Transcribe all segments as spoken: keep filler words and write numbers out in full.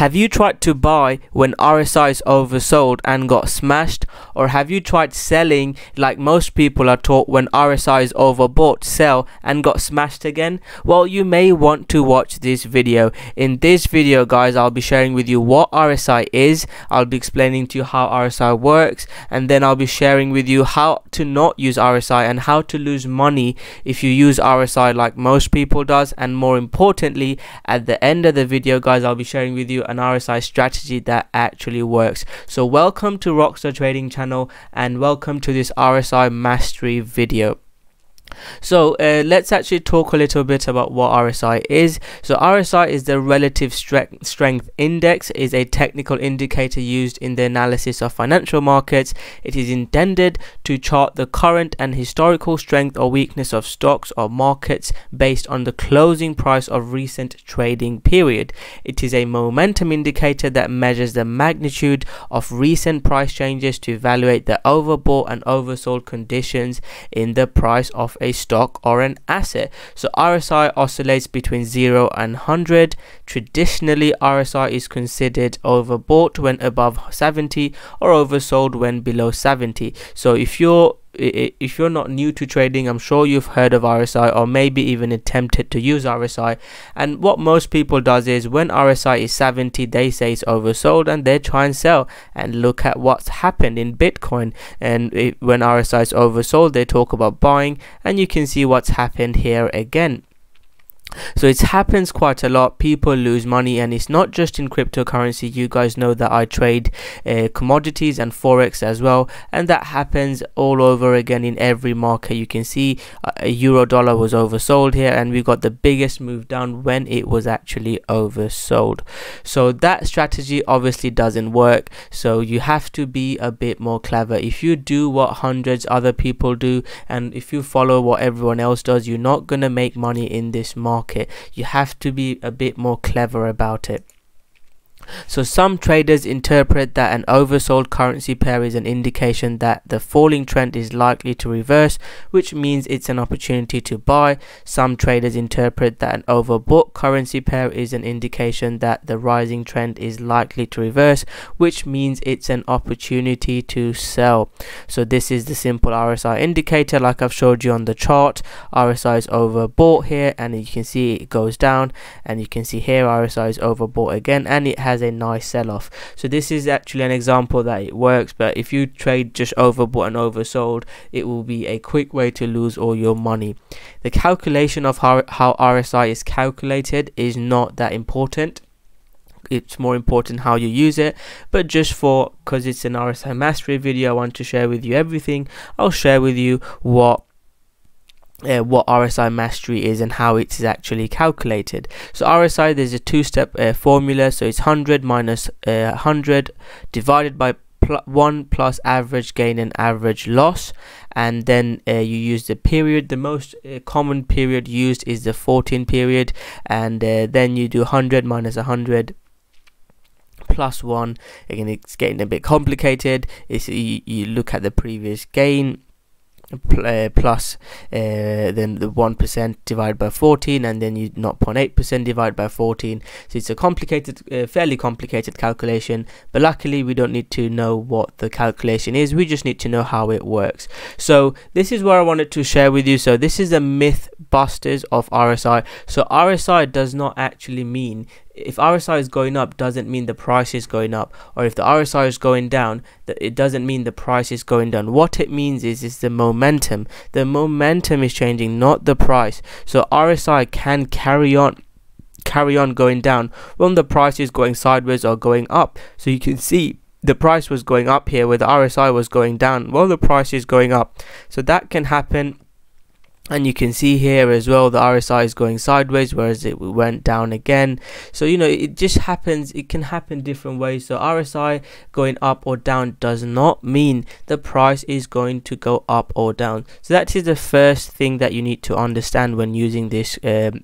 Have you tried to buy when R S I is oversold and got smashed? Or have you tried selling like most people are taught when R S I is overbought, sell and got smashed again? Well, you may want to watch this video. In this video, guys, I'll be sharing with you what R S I is. I'll be explaining to you how R S I works, and then I'll be sharing with you how to not use R S I and how to lose money if you use R S I like most people does. And more importantly, at the end of the video, guys, I'll be sharing with you an R S I strategy that actually works. So welcome to Rockstar Trading Channel and welcome to this R S I mastery video. So uh, let's actually talk a little bit about what R S I is. So R S I is the Relative Strength Strength Index, is a technical indicator used in the analysis of financial markets. It is intended to chart the current and historical strength or weakness of stocks or markets based on the closing price of recent trading period. It is a momentum indicator that measures the magnitude of recent price changes to evaluate the overbought and oversold conditions in the price of a stock or an asset. So R S I oscillates between zero and one hundred. Traditionally, R S I is considered overbought when above seventy or oversold when below seventy. So if you're if you're not new to trading, I'm sure you've heard of R S I or maybe even attempted to use R S I. And what most people does is when R S I is seventy, they say it's oversold and they try and sell. And look at what's happened in Bitcoin. And it, when R S I is oversold, they talk about buying, and you can see what's happened here again. So it happens quite a lot. People lose money, and it's not just in cryptocurrency. You guys know that I trade uh, commodities and forex as well, and that happens all over again in every market. You can see uh, a euro dollar was oversold here, and we got the biggest move down when it was actually oversold. So that strategy obviously doesn't work. So you have to be a bit more clever. If you do what hundreds other people do, and if you follow what everyone else does, you're not going to make money in this market. You have to be a bit more clever about it. So some traders interpret that an oversold currency pair is an indication that the falling trend is likely to reverse, which means it's an opportunity to buy. Some traders interpret that an overbought currency pair is an indication that the rising trend is likely to reverse, which means it's an opportunity to sell. So this is the simple R S I indicator like I've showed you on the chart. R S I is overbought here, and you can see it goes down, and you can see here R S I is overbought again, and it has a nice sell-off. So this is actually an example that it works, but if you trade just overbought and oversold, it will be a quick way to lose all your money. The calculation of how, how R S I is calculated is not that important. It's more important how you use it, but just for because it's an R S I mastery video, I want to share with you everything. I'll share with you what Uh, what R S I mastery is and how it is actually calculated. So R S I, there's a two-step uh, formula. So it's one hundred minus uh, one hundred divided by pl one plus average gain and average loss, and then uh, you use the period. The most uh, common period used is the fourteen period, and uh, then you do one hundred minus one hundred plus one. Again, it's getting a bit complicated. It's, you, you look at the previous gain Uh, plus uh, then the one percent divided by fourteen, and then you zero point eight percent divided by fourteen. So it's a complicated, uh, fairly complicated calculation, but luckily we don't need to know what the calculation is. We just need to know how it works. So this is what I wanted to share with you. So this is the myth busters of R S I. So R S I does not actually mean, if R S I is going up, doesn't mean the price is going up, or if the R S I is going down, that it doesn't mean the price is going down. What it means is is the momentum. The momentum is changing, not the price. So R S I can carry on, carry on going down when the price is going sideways or going up. So you can see the price was going up here, where the R S I was going down. Well, the price is going up, so that can happen. And you can see here as well, the R S I is going sideways, whereas it went down again. So, you know, it just happens. It can happen different ways. So R S I going up or down does not mean the price is going to go up or down. So that is the first thing that you need to understand when using this um,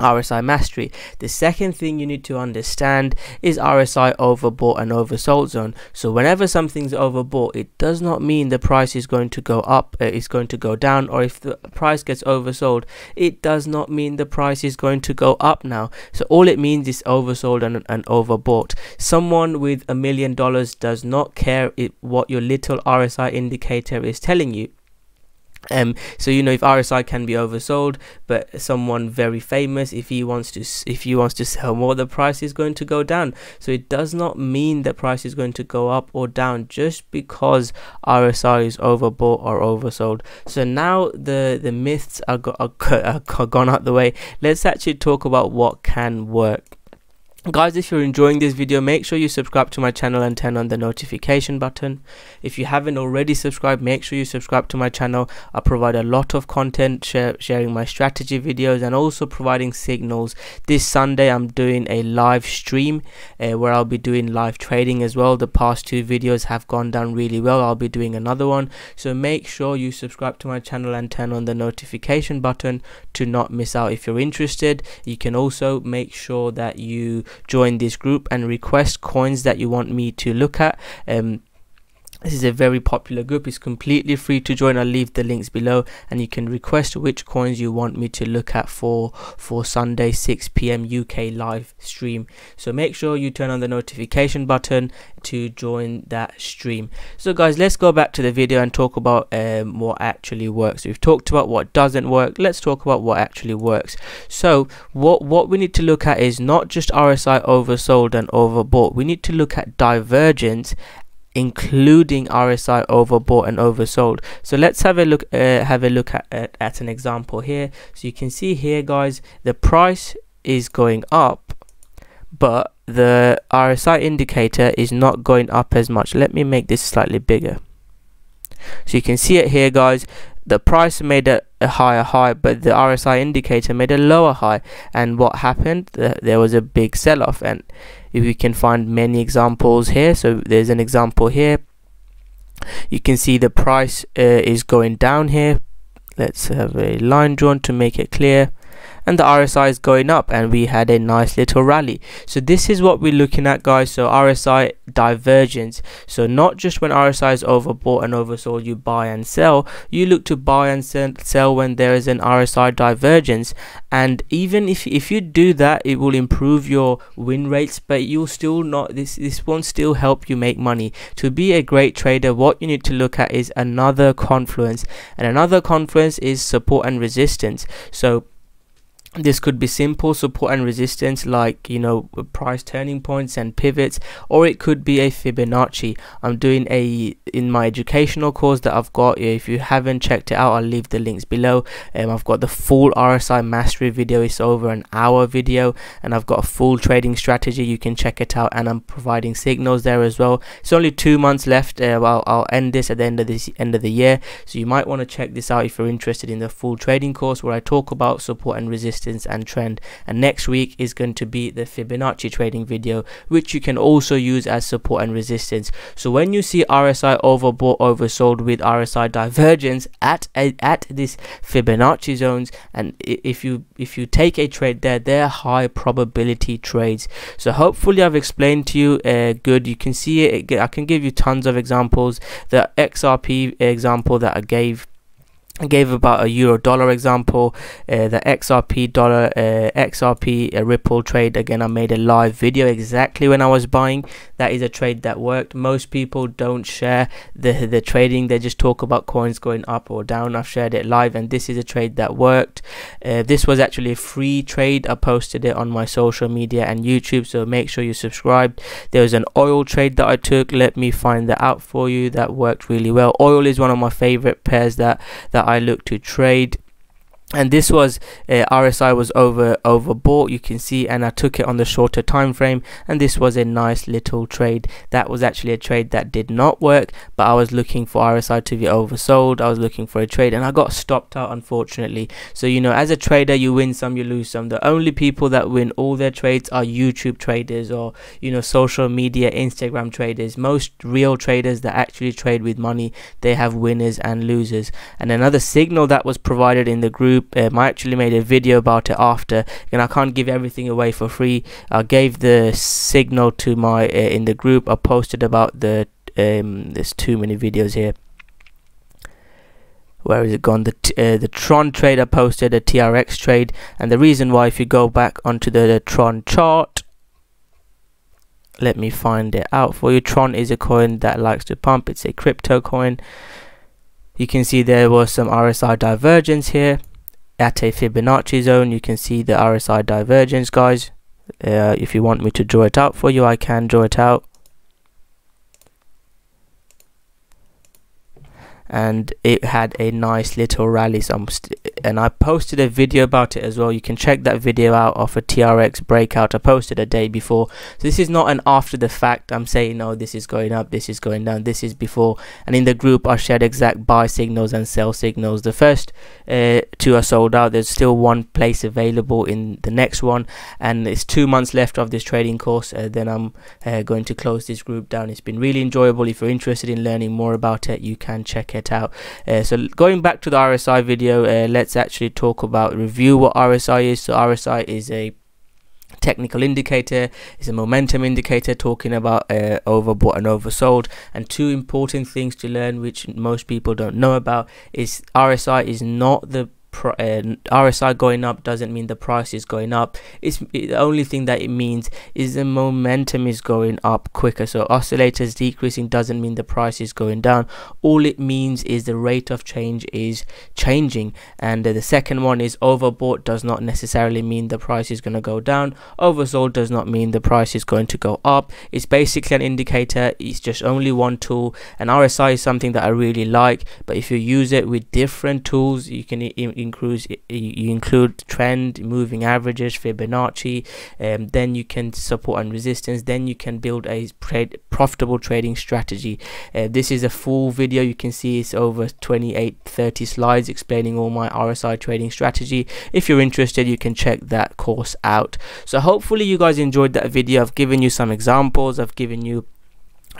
R S I mastery. The second thing you need to understand is R S I overbought and oversold zone. So whenever something's overbought, it does not mean the price is going to go up, uh, it's going to go down, or if the price gets oversold, it does not mean the price is going to go up now. So all it means is oversold and, and overbought. Someone with a million dollars does not care it, what your little R S I indicator is telling you. Um, so you know, if R S I can be oversold, but someone very famous, if he wants to if he wants to sell more, the price is going to go down. So it does not mean the price is going to go up or down just because R S I is overbought or oversold. So now the the myths are, go are, go are gone out the way. Let's actually talk about what can work. Guys, if you're enjoying this video, make sure you subscribe to my channel and turn on the notification button. If you haven't already subscribed, make sure you subscribe to my channel. I provide a lot of content, share, sharing my strategy videos and also providing signals. This Sunday, I'm doing a live stream uh, where I'll be doing live trading as well. The past two videos have gone down really well. I'll be doing another one. So make sure you subscribe to my channel and turn on the notification button to not miss out. If you're interested, you can also make sure that you join this group and request coins that you want me to look at. Um, this is a very popular group. It's completely free to join. I'll leave the links below and you can request which coins you want me to look at for for Sunday six p m U K live stream. So make sure you turn on the notification button to join that stream. So guys, let's go back to the video and talk about um, what actually works. We've talked about what doesn't work. Let's talk about what actually works. So what what we need to look at is not just R S I oversold and overbought. We need to look at divergence, including R S I overbought and oversold. So let's have a look uh, have a look at, at at an example here. So you can see here, guys, the price is going up, but the R S I indicator is not going up as much. Let me make this slightly bigger so you can see it here, guys. The price made a, a higher high, but the R S I indicator made a lower high. And what happened? Uh, there was a big sell-off, and you can find many examples here. So there's an example here. You can see the price uh, is going down here. Let's have a line drawn to make it clear. And the R S I is going up, and we had a nice little rally. So this is what we're looking at, guys. So R S I divergence. So not just when R S I is overbought and oversold, you buy and sell. You look to buy and sell when there is an R S I divergence. And even if if you do that, it will improve your win rates, but you'll still not. This this won't still help you make money. To be a great trader, what you need to look at is another confluence, and another confluence is support and resistance. So this could be simple support and resistance, like, you know, price turning points and pivots, or it could be a Fibonacci. I'm doing a in my educational course that I've got. If you haven't checked it out, I'll leave the links below. Um, I've got the full R S I mastery video. It's over an hour video, and I've got a full trading strategy. You can check it out, and I'm providing signals there as well. It's only two months left. Uh, well, I'll end this at the end of this end of the year, so you might want to check this out if you're interested in the full trading course where I talk about support and resistance and trend. And next week is going to be the Fibonacci trading video, which you can also use as support and resistance. So when you see R S I overbought, oversold with R S I divergence at a, at this Fibonacci zones, and if you if you take a trade there, they're high probability trades. So hopefully I've explained to you uh, good. You can see it. I can give you tons of examples. The X R P example that I gave. I gave about a euro dollar example, uh, the X R P dollar uh, X R P uh, Ripple trade. Again, I made a live video exactly when I was buying. That is a trade that worked. Most people don't share the the trading. They just talk about coins going up or down. I've shared it live, and this is a trade that worked. Uh, this was actually a free trade. I posted it on my social media and YouTube, so make sure you subscribe. There was an oil trade that I took. Let me find that out for you. That worked really well. Oil is one of my favorite pairs that that I look to trade, and this was uh, R S I was over overbought, you can see, and I took it on the shorter time frame, and this was a nice little trade. That was actually a trade that did not work, but I was looking for R S I to be oversold. I was looking for a trade, and I got stopped out, unfortunately. So, you know, as a trader, you win some, you lose some. The only people that win all their trades are YouTube traders, or, you know, social media, Instagram traders. Most real traders that actually trade with money, they have winners and losers. And another signal that was provided in the group group. um, I actually made a video about it after, and I can't give everything away for free. I gave the signal to my uh, in the group. I posted about the um there's too many videos here. Where is it gone? The uh, the Tron trade, I posted a T R X trade, and the reason why, if you go back onto the, the Tron chart, let me find it out for you. Tron is a coin that likes to pump. It's a crypto coin. You can see there was some R S I divergence here at a Fibonacci zone. You can see the R S I divergence, guys. Uh, if you want me to draw it out for you, I can draw it out. And it had a nice little rally, so I'm st and I posted a video about it as well. You can check that video out of a T R X breakout I posted a day before. So this is not an after the fact, I'm saying no, this is going up, this is going down, this is before. And in the group I shared exact buy signals and sell signals. The first uh, two are sold out. There's still one place available in the next one, and it's two months left of this trading course. Uh, then I'm uh, going to close this group down. It's been really enjoyable. If you're interested in learning more about it, you can check it out. Uh, so going back to the R S I video, uh, let's actually talk about, review what R S I is. So R S I is a technical indicator, is a momentum indicator, talking about uh, overbought and oversold. And two important things to learn, which most people don't know about, is R S I is not the Pro, uh, R S I going up doesn't mean the price is going up. It's it, the only thing that it means is the momentum is going up quicker. So oscillators decreasing doesn't mean the price is going down. All it means is the rate of change is changing. And uh, the second one is overbought does not necessarily mean the price is going to go down. Oversold does not mean the price is going to go up. It's basically an indicator. It's just only one tool. And R S I is something that I really like, but if you use it with different tools, you can even Includes, you include trend, moving averages, Fibonacci, and um, then you can support and resistance, then you can build a trade, profitable trading strategy. Uh, this is a full video. You can see it's over twenty-eight, thirty slides explaining all my R S I trading strategy. If you're interested, you can check that course out. So hopefully you guys enjoyed that video. I've given you some examples, I've given you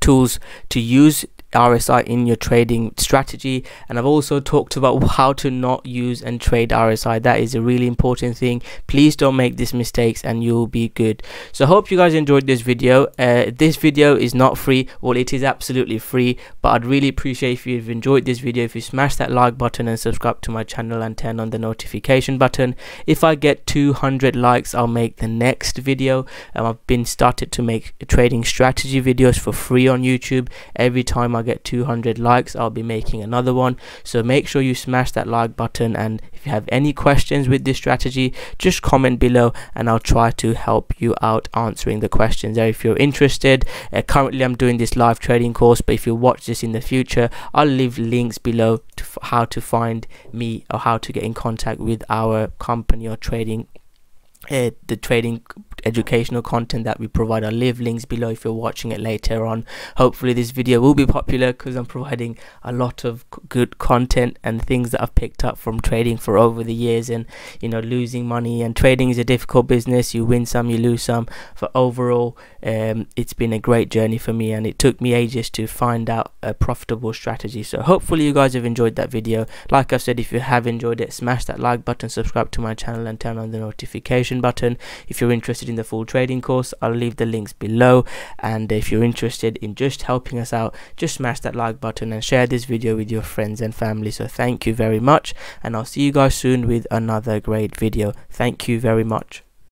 tools to use R S I in your trading strategy, and I've also talked about how to not use and trade R S I. That is a really important thing. Please don't make these mistakes and you'll be good. So I hope you guys enjoyed this video. Uh, this video is not free. Well, it is absolutely free, but I'd really appreciate if you've enjoyed this video, if you smash that like button and subscribe to my channel and turn on the notification button. If I get two hundred likes, I'll make the next video. um, I've been started to make trading strategy videos for free on YouTube. Every time I get two hundred likes, I'll be making another one. So make sure you smash that like button, and if you have any questions with this strategy, just comment below and I'll try to help you out answering the questions there. If you're interested, uh, currently I'm doing this live trading course, but if you watch this in the future, I'll leave links below to f how to find me or how to get in contact with our company or trading Uh, the trading educational content that we provide. I'll leave links below if you're watching it later on. Hopefully this video will be popular, because I'm providing a lot of good content and things that I've picked up from trading for over the years. And you know, losing money, and trading is a difficult business. You win some, you lose some. For overall, um, it's been a great journey for me, and it took me ages to find out a profitable strategy. So hopefully you guys have enjoyed that video. Like I've said, if you have enjoyed it, smash that like button, subscribe to my channel and turn on the notification button. If you're interested in the full trading course, I'll leave the links below. And if you're interested in just helping us out, just smash that like button and share this video with your friends and family. So thank you very much, and I'll see you guys soon with another great video. Thank you very much.